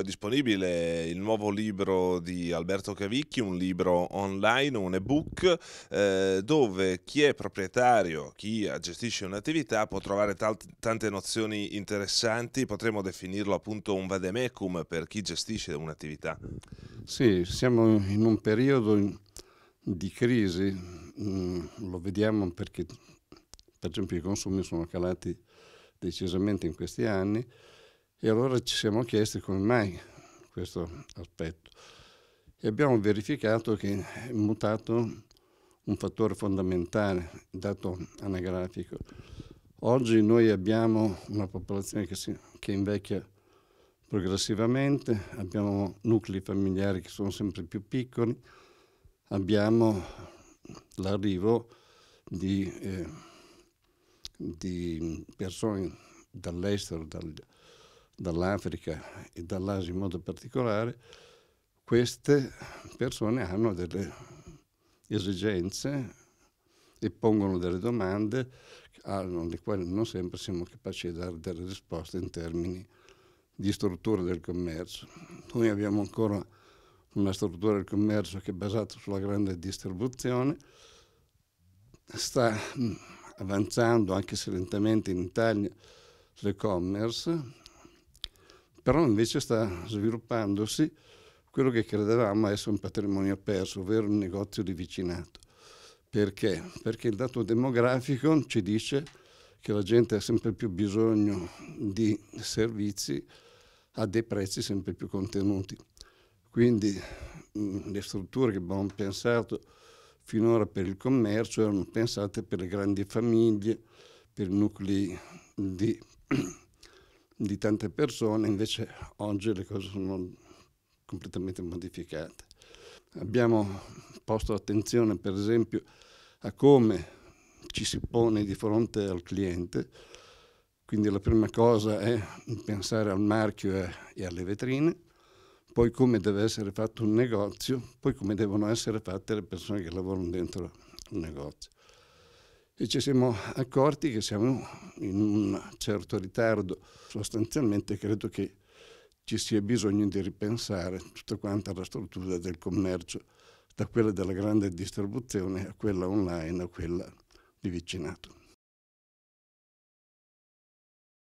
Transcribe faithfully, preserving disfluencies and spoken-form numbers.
è disponibile il nuovo libro di Alberto Cavicchi, un libro online, un ebook, eh, dove chi è proprietario, chi gestisce un'attività può trovare tante nozioni interessanti, potremmo definirlo appunto un vademecum per chi gestisce un'attività. Sì, siamo in un periodo di crisi, lo vediamo perché per esempio i consumi sono calati decisamente in questi anni, e allora ci siamo chiesti come mai questo aspetto e abbiamo verificato che è mutato un fattore fondamentale, dato anagrafico. Oggi noi abbiamo una popolazione che, si, che invecchia progressivamente, abbiamo nuclei familiari che sono sempre più piccoli, abbiamo l'arrivo di, eh, di persone dall'estero, dal, dall'Africa e dall'Asia in modo particolare. Queste persone hanno delle esigenze e pongono delle domande alle quali non sempre siamo capaci di dare delle risposte in termini di struttura del commercio. Noi abbiamo ancora una struttura del commercio che è basata sulla grande distribuzione, sta avanzando anche se lentamente in Italia l'e-commerce, però invece sta sviluppandosi quello che credevamo essere un patrimonio perso, ovvero un negozio di vicinato. Perché? Perché il dato demografico ci dice che la gente ha sempre più bisogno di servizi a dei prezzi sempre più contenuti. Quindi mh, le strutture che abbiamo pensato finora per il commercio erano pensate per le grandi famiglie, per nuclei di, di tante persone, invece oggi le cose sono completamente modificate. Abbiamo posto attenzione per esempio a come ci si pone di fronte al cliente, quindi la prima cosa è pensare al marchio e alle vetrine, poi come deve essere fatto un negozio, poi come devono essere fatte le persone che lavorano dentro un negozio. E ci siamo accorti che siamo in un certo ritardo. Sostanzialmente credo che ci sia bisogno di ripensare tutta quanta la struttura del commercio, da quella della grande distribuzione a quella online, a quella di vicinato.